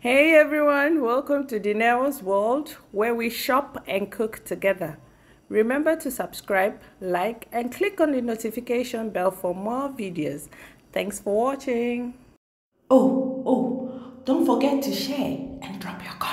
Hey everyone, welcome to Dineo's World, where we shop and cook together. Remember to subscribe, like, and click on the notification bell for more videos. Thanks for watching. Oh, don't forget to share and drop your comment.